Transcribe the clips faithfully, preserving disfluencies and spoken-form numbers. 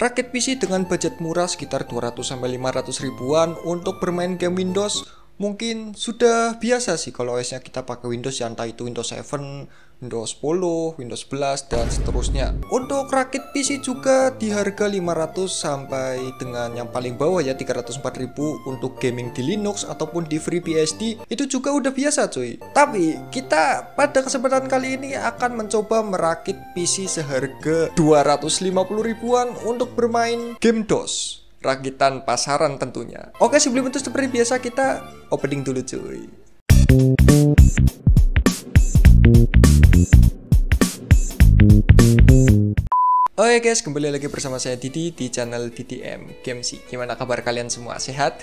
Rakit P C dengan budget murah sekitar dua ratus sampai lima ratus ribuan untuk bermain game Windows mungkin sudah biasa sih kalau O S-nya kita pakai Windows, ya entah itu Windows tujuh, Windows sepuluh, Windows sebelas dan seterusnya. Untuk rakit P C juga di harga lima ratus sampai dengan yang paling bawah ya tiga ratus empat ribu untuk gaming di Linux ataupun di FreeBSD itu juga udah biasa cuy. Tapi kita pada kesempatan kali ini akan mencoba merakit P C seharga dua ratus lima puluh ribuan untuk bermain game DOS. Rakitan pasaran tentunya. Oke, sebelum itu seperti biasa kita opening dulu cuy. Oke guys, kembali lagi bersama saya Didi di channel D D M Game C. Gimana kabar kalian semua? Sehat?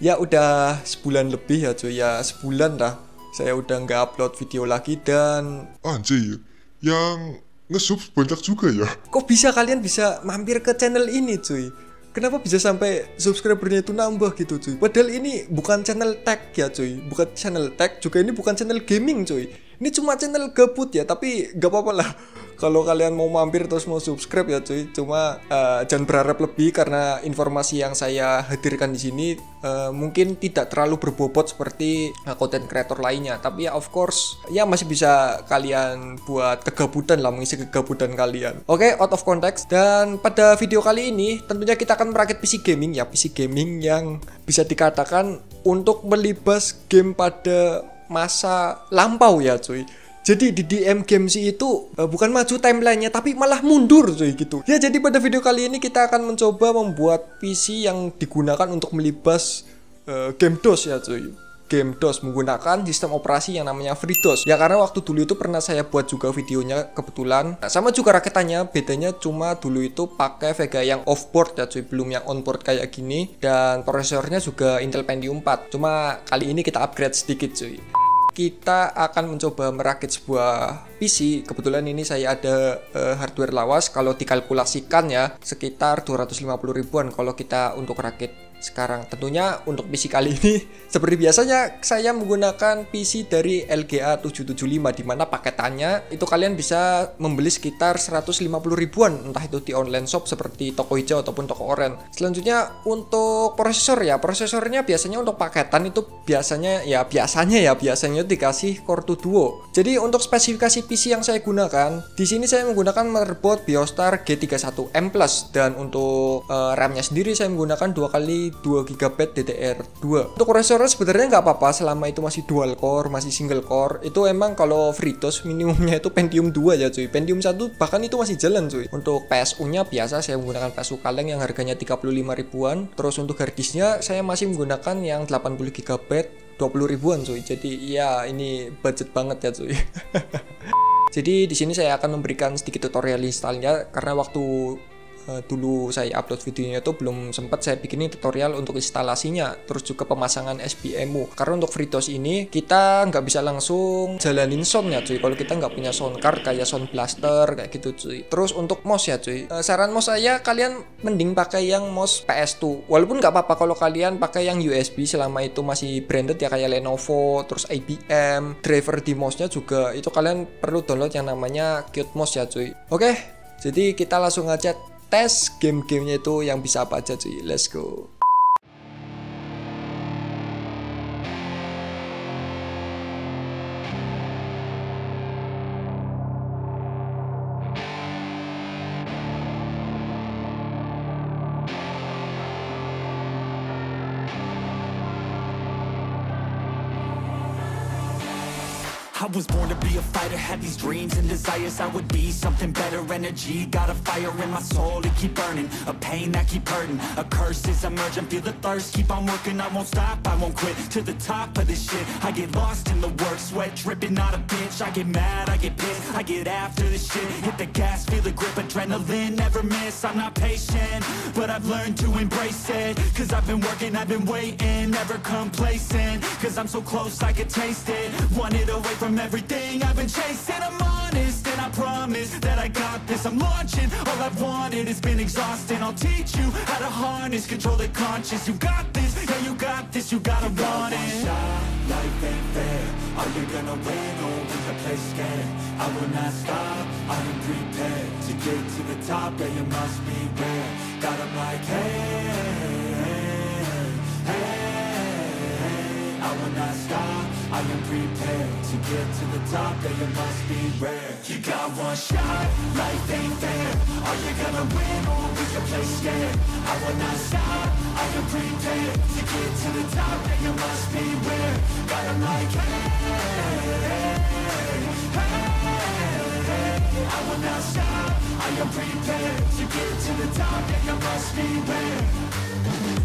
Ya udah sebulan lebih ya cuy, ya sebulan lah saya udah nggak upload video lagi dan anjir, yang nge-sub banyak juga ya. Kok bisa kalian bisa mampir ke channel ini cuy? Kenapa bisa sampai subscribernya itu nambah gitu cuy? Padahal ini bukan channel tech ya cuy, bukan channel tech juga, ini bukan channel gaming cuy. Ini cuma channel gabut ya, tapi gak apa-apa lah kalau kalian mau mampir terus mau subscribe ya cuy. Cuma uh, jangan berharap lebih karena informasi yang saya hadirkan di sini uh, mungkin tidak terlalu berbobot seperti konten uh, kreator lainnya. Tapi ya of course ya masih bisa kalian buat kegabutan lah, mengisi kegabutan kalian. Oke, okay, out of context. Dan pada video kali ini tentunya kita akan merakit P C gaming ya, P C gaming yang bisa dikatakan untuk melibas game pada masa lampau ya cuy. Jadi D D M Game C itu uh, bukan maju timelinenya tapi malah mundur cuy gitu. Ya jadi pada video kali ini kita akan mencoba membuat P C yang digunakan untuk melibas uh, game DOS ya cuy. Game DOS menggunakan sistem operasi yang namanya FreeDOS. Ya karena waktu dulu itu pernah saya buat juga videonya kebetulan. Nah, sama juga rakitannya, bedanya cuma dulu itu pakai Vega yang offboard ya cuy, belum yang onboard kayak gini. Dan prosesornya juga Intel Pentium empat. Cuma kali ini kita upgrade sedikit cuy. Kita akan mencoba merakit sebuah P C. Kebetulan ini saya ada uh, hardware lawas. Kalau dikalkulasikan ya sekitar dua ratus lima puluh ribuan kalau kita untuk rakit sekarang. Tentunya untuk P C kali ini seperti biasanya saya menggunakan P C dari L G A tujuh tujuh lima, dimana paketannya itu kalian bisa membeli sekitar seratus lima puluh ribuan, entah itu di online shop seperti toko hijau ataupun toko oranye. Selanjutnya untuk prosesor ya, prosesornya biasanya untuk paketan itu biasanya ya biasanya ya biasanya dikasih Core two Duo. Jadi untuk spesifikasi P C yang saya gunakan di sini, saya menggunakan motherboard Biostar G tiga puluh satu M plus, dan untuk uh, RAM-nya sendiri saya menggunakan dua kali dua giga byte D D R dua. Untuk prosesornya sebenarnya nggak apa-apa selama itu masih dual core, masih single core. Itu emang kalau FreeDOS minimumnya itu Pentium dua ya cuy. Pentium satu bahkan itu masih jalan cuy. Untuk P S U-nya biasa saya menggunakan P S U kaleng yang harganya tiga puluh lima ribuan. Terus untuk harddisknya saya masih menggunakan yang delapan puluh giga byte dua puluh ribuan cuy. Jadi ya ini budget banget ya cuy. Jadi di sini saya akan memberikan sedikit tutorial installnya karena waktu Uh, dulu saya upload videonya itu belum sempat saya bikinin tutorial untuk instalasinya, terus juga pemasangan S B M U. Karena untuk FreeDOS ini kita nggak bisa langsung jalanin soundnya cuy, kalau kita nggak punya sound card kayak Sound Blaster kayak gitu cuy. Terus untuk mouse ya cuy, uh, saran mouse saya kalian mending pakai yang mouse P S dua, walaupun nggak apa-apa kalau kalian pakai yang U S B selama itu masih branded ya kayak Lenovo, terus I B M. Driver di mouse-nya juga itu kalian perlu download yang namanya Cute Mouse ya cuy. Oke, okay, jadi kita langsung aja tes game-gamenya itu yang bisa apa aja cuy, let's go. I was born to be a fighter, had these dreams and desires. I would be something better, energy got a fire in my soul to keep burning, a pain that keep hurting, a curse is emerging, feel the thirst, keep on working, I won't stop, I won't quit, to the top of this shit, I get lost in the work, sweat dripping, not a bitch, I get mad, I get pissed, I get after this shit, hit the gas, feel the grip, adrenaline, never miss, I'm not patient, but I've learned to embrace it, cause I've been working, I've been waiting, never complacent, cause I'm so close I could taste it, wanted away from everything I've been chasing. I'm honest and I promise that I got this. I'm launching, all I've wanted has been exhausting. I'll teach you how to harness, control the conscience. You got this, yeah you got this, you gotta you got want it. One shot, life ain't fair. Are you gonna win or will you play scared? I will not stop, I am prepared. To get to the top, yeah you must be rare. I am prepared to get to the top, then you must be rare. You got one shot, life ain't fair. Are you gonna win or will you play scared? I will not stop, I am prepared to get to the top, then you must be rare. But I'm like, hey, hey, hey, I will not stop, I am prepared to get to the top, then you must be rare.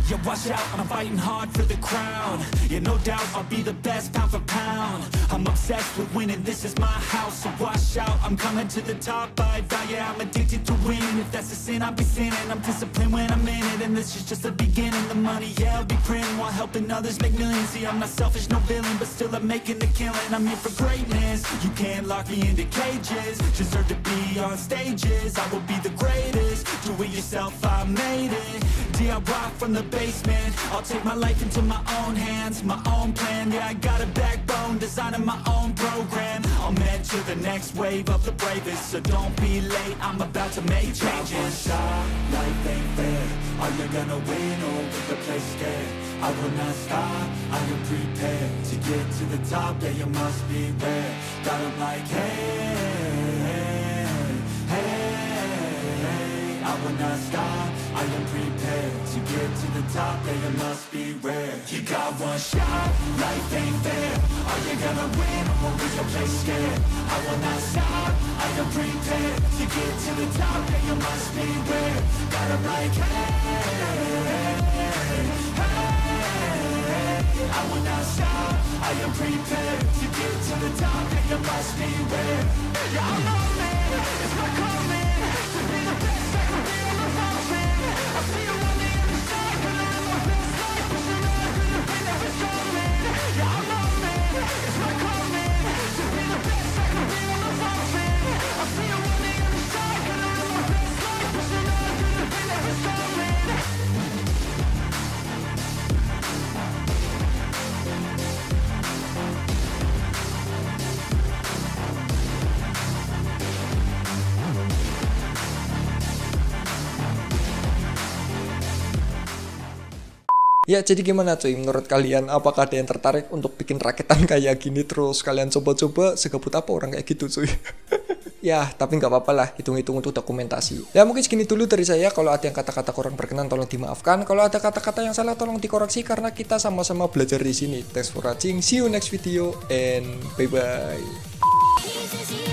Yeah, watch out, I'm fighting hard for the crown. Yeah, no doubt, I'll be the best pound for pound. I'm obsessed with winning, this is my house. So watch out, I'm coming to the top, I vow. Yeah, I'm addicted to winning, if that's a sin, I'll be sinning. I'm disciplined when I'm in it, and this is just the beginning. The money, yeah, I'll be printing while helping others make millions. See, I'm not selfish, no villain, but still I'm making the killing. I'm here for greatness, you can't lock me into cages. Deserve to be on stages, I will be the greatest. Do it yourself, I made it. D I Y from the basement, I'll take my life into my own hands, my own plan. Yeah, I got a backbone, designing my own program. I'm meant to the next wave of the bravest, so don't be late, I'm about to make changes. You got one shot, life ain't fair. Are you gonna win or will you play scared? I will not stop, I am prepared to get to the top, yeah, you must be rare. Got 'em like, hey, hey, hey, I will not stop, I am prepared to get to the top, and you must be rare. You got one shot, life ain't fair. Are you gonna win or will you play scared? I will not stop, I am prepared to get to the top, and you must be rare. Got 'em like, hey, hey, hey, I will not stop, I am prepared to get to the top, and you must be rare. Yeah, I'm on it, it's my calling to be the best I can be. I see you on the other side, but I have my best life. Pushing on, I could've been never stolen. Yeah, I'm on it, it's my calling to be the best I can be when I'm falling. I see you on the other side, but I have my best life. Pushing on, I could've been never stolen. Ya, jadi gimana cuy, menurut kalian apakah ada yang tertarik untuk bikin rakitan kayak gini terus kalian coba-coba? Segabut apa orang kayak gitu cuy. Ya, tapi nggak apa-apa lah, hitung-hitung untuk dokumentasi. Ya, mungkin segini dulu dari saya. Kalau ada yang kata-kata kurang berkenan, tolong dimaafkan. Kalau ada kata-kata yang salah, tolong dikoreksi, karena kita sama-sama belajar di sini. Thanks for watching, see you next video, and bye-bye.